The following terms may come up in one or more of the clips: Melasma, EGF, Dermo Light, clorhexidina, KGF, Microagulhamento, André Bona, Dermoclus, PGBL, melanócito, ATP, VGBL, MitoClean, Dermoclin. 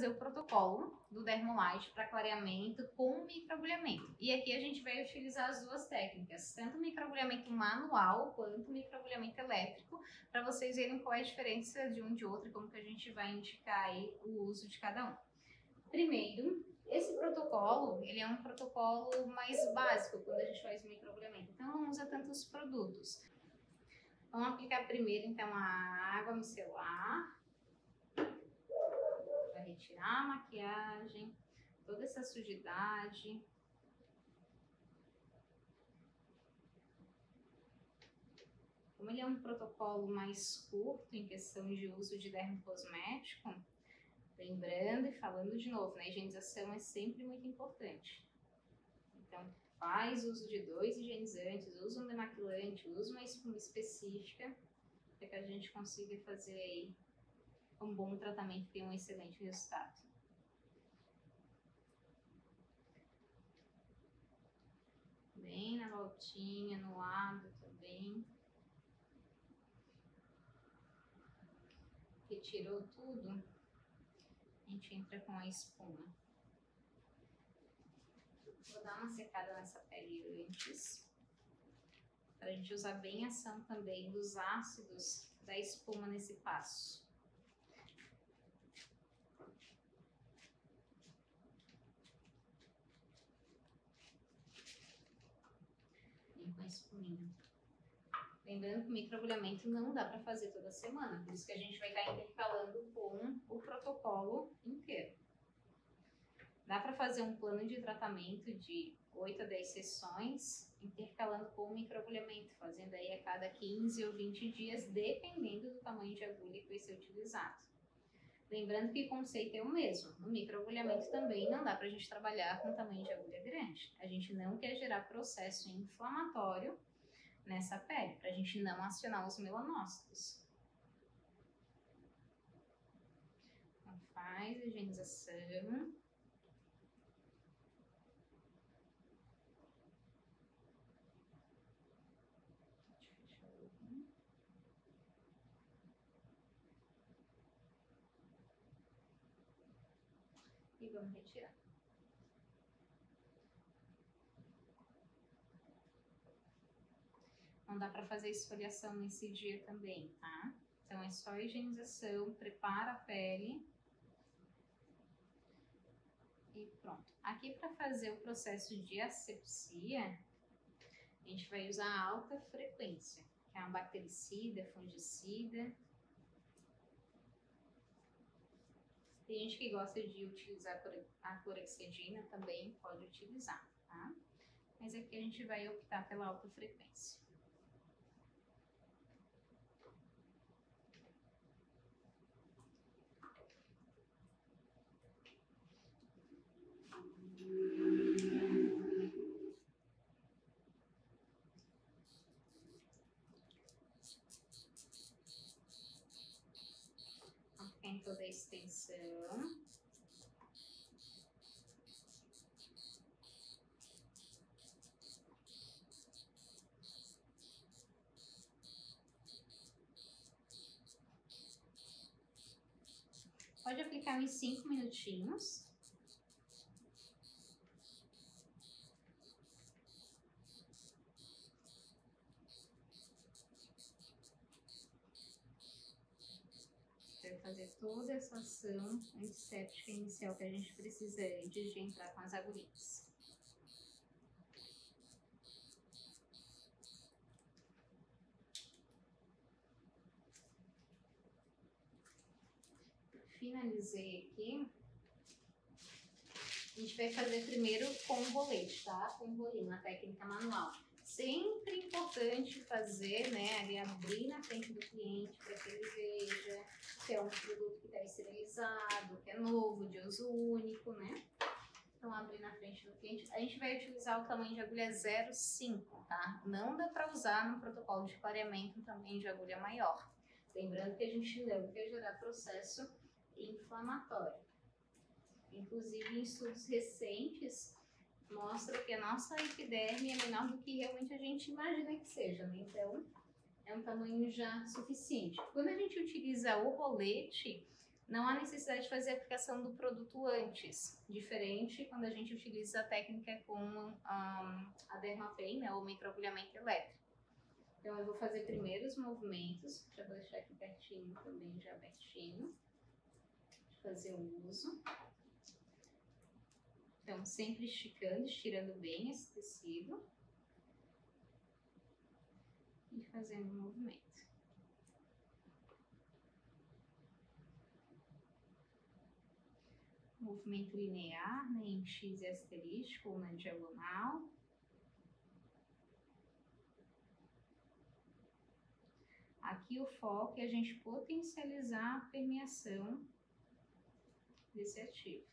trazer o protocolo do Dermo Light para clareamento com microagulhamento. E aqui a gente vai utilizar as duas técnicas, tanto o microagulhamento manual quanto o microagulhamento elétrico, para vocês verem qual é a diferença de um de outro e como que a gente vai indicar aí o uso de cada um. Primeiro, esse protocolo, ele é um protocolo mais básico quando a gente faz microagulhamento, então não usa tantos produtos. Vamos aplicar primeiro, então, a água micelar. Para retirar a maquiagem, toda essa sujidade. Como ele é um protocolo mais curto em questão de uso de dermocosmético, lembrando e falando de novo, né, a higienização é sempre muito importante. Então, faz uso de dois higienizantes, usa um demaquilante, usa uma espuma específica, para que a gente consiga fazer aí um bom tratamento e ter um excelente resultado. Bem na voltinha, no lado também. Retirou tudo, a gente entra com a espuma. Vou dar uma secada nessa pele antes, para a gente usar bem a ação também dos ácidos da espuma nesse passo. Com a espuminha. Lembrando que o microagulhamento não dá para fazer toda semana, por isso que a gente vai estar intercalando com o protocolo inteiro. Dá para fazer um plano de tratamento de 8 a 10 sessões, intercalando com o microagulhamento, fazendo aí a cada 15 ou 20 dias, dependendo do tamanho de agulha que vai ser utilizado. Lembrando que o conceito é o mesmo, no microagulhamento também não dá para a gente trabalhar com tamanho de agulha grande. A gente não quer gerar processo inflamatório nessa pele, para a gente não acionar os melanócitos. Então faz a higienização. E vamos retirar. Não dá para fazer esfoliação nesse dia também, tá? Então é só higienização, prepara a pele. E pronto. Aqui para fazer o processo de asepsia, a gente vai usar a alta frequência, que é um bactericida, fungicida. Tem gente que gosta de utilizar a clorhexidina também, pode utilizar, tá? Mas aqui a gente vai optar pela alta frequência. Toda a extensão. Pode aplicar uns 5 minutinhos. Fazer toda essa ação antisséptica inicial que a gente precisa antes de entrar com as agulhinhas. Finalizei aqui. A gente vai fazer primeiro com o bolete, tá? Com o bolinho, na técnica manual. Sempre importante fazer, né, ali abrir na frente do cliente para que ele veja que é um produto que está esterilizado, que é novo, de uso único, né? Então, abrir na frente do cliente. A gente vai utilizar o tamanho de agulha 0,5, tá? Não dá para usar no protocolo de clareamento um tamanho de agulha maior. Lembrando que a gente não quer gerar processo inflamatório. Inclusive, em estudos recentes, mostra que a nossa epiderme é menor do que realmente a gente imagina que seja, né? Então, é um tamanho já suficiente. Quando a gente utiliza o rolete, Não há necessidade de fazer a aplicação do produto antes, diferente quando a gente utiliza a técnica com a Dermoclin, né, ou microagulhamento elétrico. Então eu vou fazer primeiro os movimentos, já vou deixar aqui pertinho também, já abertinho, fazer o uso. Então sempre esticando, estirando bem esse tecido e fazendo o movimento. Movimento linear, né, em X e asterisco ou na diagonal. Aqui o foco é a gente potencializar a permeação desse ativo.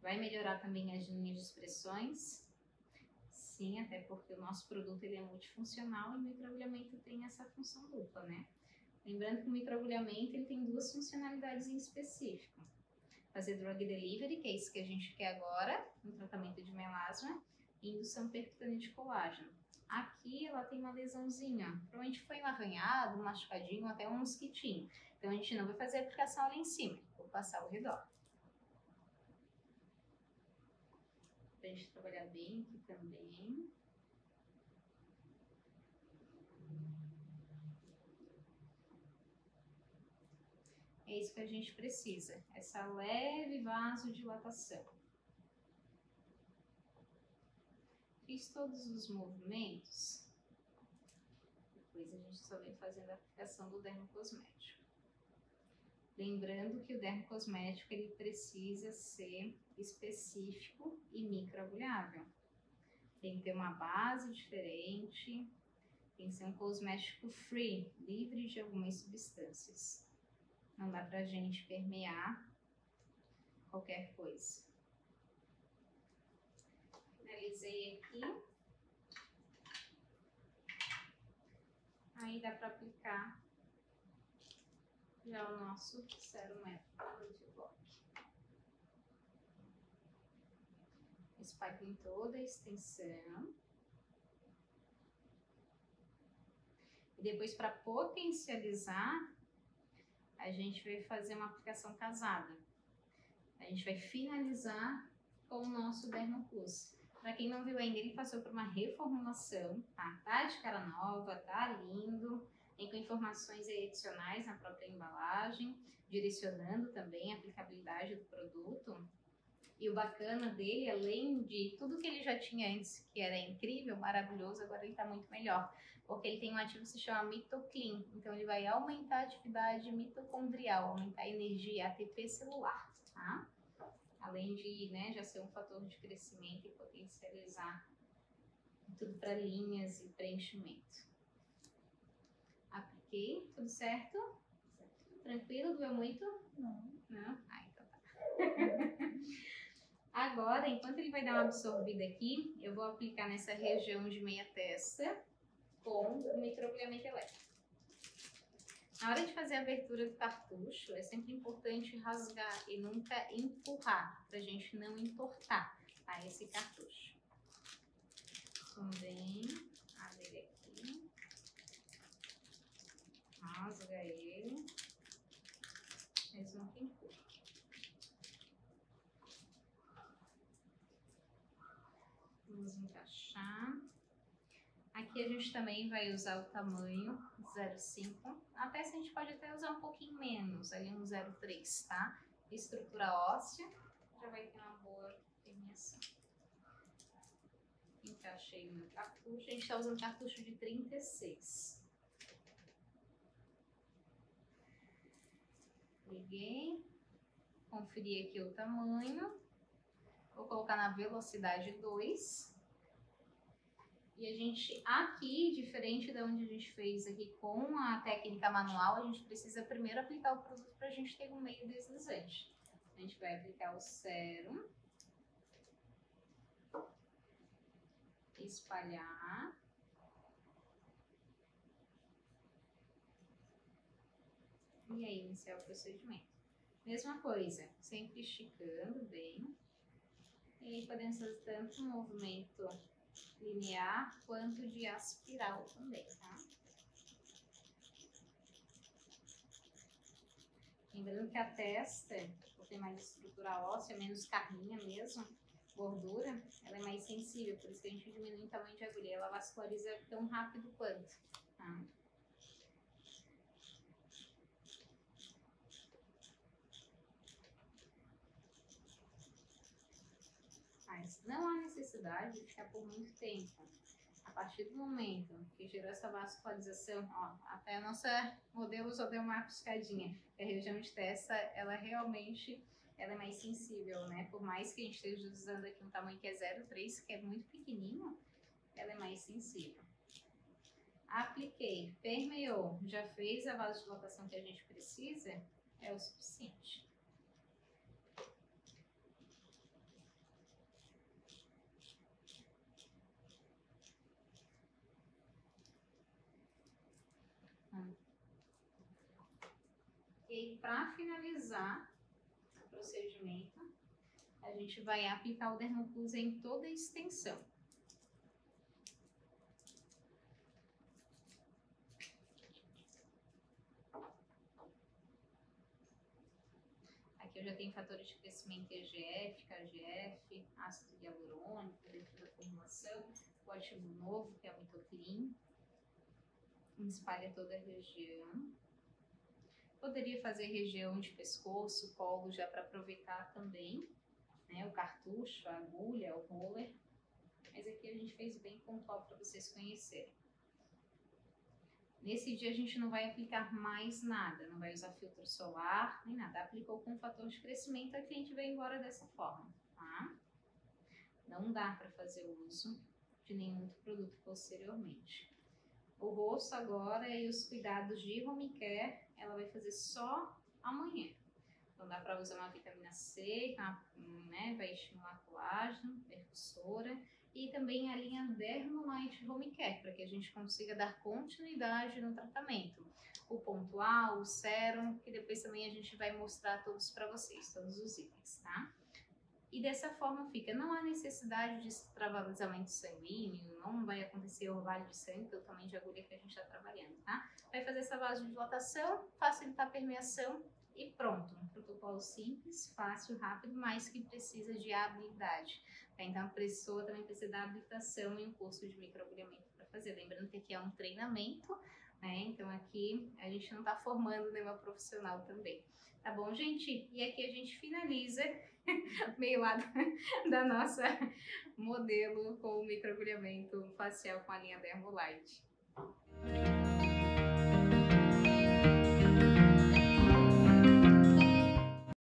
Vai melhorar também as linhas de expressões? Sim, até porque o nosso produto ele é multifuncional e o microagulhamento tem essa função dupla, né? Lembrando que o microagulhamento ele tem duas funcionalidades em específico. Fazer drug delivery, que é isso que a gente quer agora, no tratamento de melasma, e indução percutânea de colágeno. Aqui ela tem uma lesãozinha, provavelmente foi um arranhado, um machucadinho, até um mosquitinho. Então a gente não vai fazer a aplicação ali em cima, vou passar ao redor. Pra gente trabalhar bem aqui também. É isso que a gente precisa, essa leve vasodilatação. Fiz todos os movimentos, depois a gente só vem fazendo a aplicação do dermocosmético. Lembrando que o dermocosmético ele precisa ser específico e microagulhável. Tem que ter uma base diferente, tem que ser um cosmético free, livre de algumas substâncias. Não dá pra gente permear qualquer coisa. Finalizei aqui. Aí dá pra aplicar já o nosso sérum antiblock. Espalho em toda a extensão. E depois para potencializar, a gente vai fazer uma aplicação casada. A gente vai finalizar com o nosso Dermoclus. Para quem não viu ainda, ele passou por uma reformulação, tá? Tá de cara nova, tá lindo. Tem com informações adicionais na própria embalagem, direcionando também a aplicabilidade do produto. E o bacana dele, além de tudo que ele já tinha antes, que era incrível, maravilhoso, agora ele está muito melhor. Porque ele tem um ativo que se chama MitoClean, então ele vai aumentar a atividade mitocondrial, aumentar a energia ATP celular, tá? Além de, né, já ser um fator de crescimento e potencializar tudo para linhas e preenchimento. Apliquei, tudo certo? Certo. Tranquilo? Doeu muito? Não. Não? Ah, então tá. Agora, enquanto ele vai dar uma absorvida aqui, eu vou aplicar nessa região de meia testa com o microagulhamento elétrico. Na hora de fazer a abertura do cartucho, é sempre importante rasgar e nunca empurrar, pra gente não entortar, tá, esse cartucho. Também, abre aqui, rasga ele, mas não empurra. Vamos encaixar. Aqui a gente também vai usar o tamanho 0,5. Até se a gente pode até usar um pouquinho menos, ali um 0,3, tá? Estrutura óssea, já vai ter uma boa permeação. Encaixei o meu cartucho. A gente está usando cartucho de 36. Liguei. Conferi aqui o tamanho. Vou colocar na velocidade 2. E a gente, aqui, diferente da onde a gente fez aqui com a técnica manual, a gente precisa primeiro aplicar o produto para a gente ter um meio deslizante. A gente vai aplicar o sérum. Espalhar. E aí, iniciar o procedimento. Mesma coisa, sempre esticando bem. E aí podemos fazer tanto um movimento linear, permear quanto de aspiral também, tá? Lembrando que a testa, por ter mais estrutura óssea, menos carninha mesmo, gordura, ela é mais sensível, por isso que a gente diminui o tamanho de agulha, ela vasculariza tão rápido quanto, tá? Mas não há necessidade de ficar por muito tempo. A partir do momento que gerou essa vascularização, ó, até a nossa modelo só deu uma piscadinha. A região de testa, ela realmente ela é mais sensível, né? Por mais que a gente esteja usando aqui um tamanho que é 0,3, que é muito pequenininho, ela é mais sensível. Apliquei, permeou, já fez a vasodilatação que a gente precisa, é o suficiente. E para finalizar o procedimento, a gente vai aplicar o Dermoclus em toda a extensão. Aqui eu já tenho fatores de crescimento EGF, KGF, ácido hialurônico dentro da formulação, o ativo novo que é o MitoClean. Espalha toda a região. Poderia fazer região de pescoço, colo, já para aproveitar também, né? O cartucho, a agulha, o roller. Mas aqui a gente fez bem pontual para vocês conhecerem. Nesse dia a gente não vai aplicar mais nada, não vai usar filtro solar, nem nada. Aplicou com fator de crescimento, a cliente vai embora dessa forma, tá? Não dá para fazer uso de nenhum outro produto posteriormente. O rosto agora e os cuidados de home care, ela vai fazer só amanhã. Então dá para usar uma vitamina C, né, vai estimular colágeno, percussora. E também a linha Dermo Light Home Care, para que a gente consiga dar continuidade no tratamento. O pontual, o sérum, que depois também a gente vai mostrar todos para vocês, todos os itens, tá? E dessa forma fica, não há necessidade de extravasamento sanguíneo, não vai acontecer orvalho de sangue pelo tamanho de agulha que a gente está trabalhando, tá? Vai fazer essa vasodilatação, facilitar a permeação e pronto. Um protocolo simples, fácil, rápido, mas que precisa de habilidade. Tá? Então a pessoa também precisa da habilitação e um curso de microagulhamento para fazer. Lembrando que aqui é um treinamento, né? Então aqui a gente não está formando nenhuma profissional também. Tá bom, gente? E aqui a gente finaliza meio lado da nossa modelo com o microagulhamento facial com a linha Dermo Light.